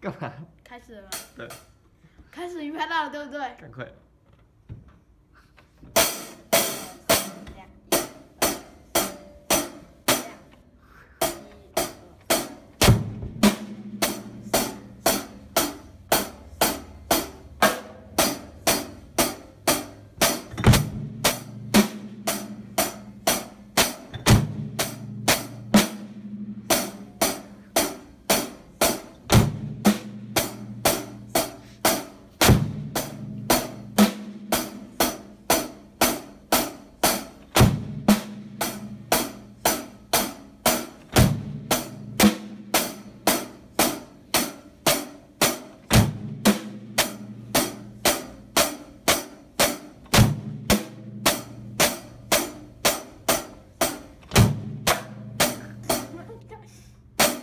干嘛？开始了吗？对，开始你拍到了对不对？赶快。